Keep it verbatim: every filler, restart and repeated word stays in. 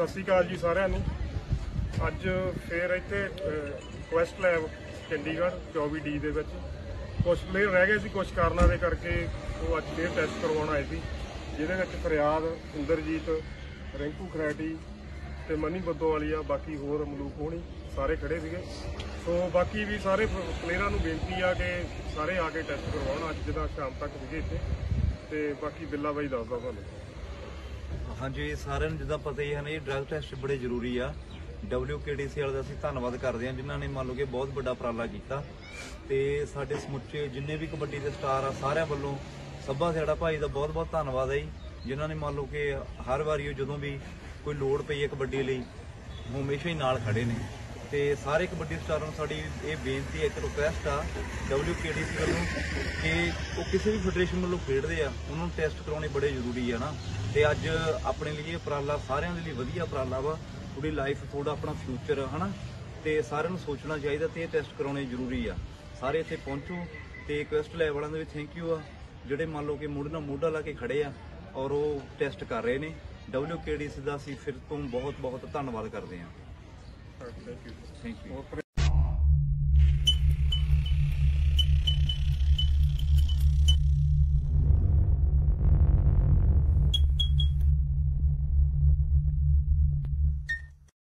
ਸਤਿ ਸ਼੍ਰੀ ਅਕਾਲ ਜੀ ਸਾਰਿਆਂ ਨੂੰ। ਅੱਜ ਫੇਰ ਇੱਥੇ ਕੁਐਸਟ ਲੈਬ ਚੰਡੀਗੜ੍ਹ ਚੌਵੀ ਡੀ ਦੇ ਵਿੱਚ ਕੁਝ ਪਲੇਅਰ ਰਹਿ ਗਏ ਸੀ, ਕੁਝ ਕਾਰਨਾਂ ਦੇ ਕਰਕੇ ਉਹ ਅੱਜ ਫੇਰ ਟੈਸਟ ਕਰਵਾਉਣ ਆਏ ਸੀ, ਜਿਹਦੇ ਵਿੱਚ ਫਰਿਆਦ, ਇੰਦਰਜੀਤ, ਰਿੰਕੂ ਖਰੇਟੀ ਤੇ ਮਨੀ ਬਦੋਵਾਲੀਆ, ਬਾਕੀ ਹੋਰ ਮਲੂਕ ਹੋਣੀ ਸਾਰੇ ਖੜੇ ਸੀਗੇ। ਸੋ ਬਾਕੀ ਵੀ ਸਾਰੇ ਪਲੇਅਰਾਂ ਨੂੰ ਬੇਨਤੀ ਆ ਕਿ ਸਾਰੇ ਆ ਕੇ ਟੈਸਟ ਕਰਵਾਉਣ, ਅੱਜ ਦਾ ਸ਼ਾਮ ਤੱਕ ਸੀਗੇ ਇੱਥੇ। ਤੇ ਬਾਕੀ ਬਿੱਲਾ ਬਾਈ ਦੱਸਦਾ ਤੁਹਾਨੂੰ। हाँ जी, सारे जिदा पता ही है ना, ये ड्रग टैसट बड़े जरूरी आ। डबल्यू के डी सी वाले का असीं धन्नवाद करते हैं, जिन्होंने मान लो कि बहुत बड़ा उपराला किया। तो साडे समुचे जिन्ने भी कबड्डी के स्टार आ, सारे वालों सभा साडा भाई का बहुत बहुत धन्नवाद है जी, जिन्होंने मान लो कि हर वारी जो भी कोई लोड़ पई है कबड्डी लई हमेशा ही नाल खड़े ने। तो सारे कबड्डी स्टारों को साडी ये बेनती, एक रिक्वेस्ट आ डबल्यू के डी सी वालों कि वो किसी भी फैडरेशन वालों खेडते हैं, उन्होंने टैसट करवाने बड़े जरूरी है ना। तो अज अपने लिए उपराला सारियां दे लई वधिया उपराला वा, थोड़ी लाइफ थोड़ा अपना फ्यूचर है ना, तो सारे सोचना चाहिए। तो टैसट करवाने जरूरी आ, सारे इत्थे पहुंचो। तो क्वेस्ट लैब वालों का भी थैंक यू आ, जिहड़े मान लो कि मुढ़े नाल मोढ़ा ला के खड़े आ और वो टैसट कर रहे हैं। डबल्यू के डी सी दा असीं फिर तो बहुत बहुत धन्नवाद करते हैं। Thank you.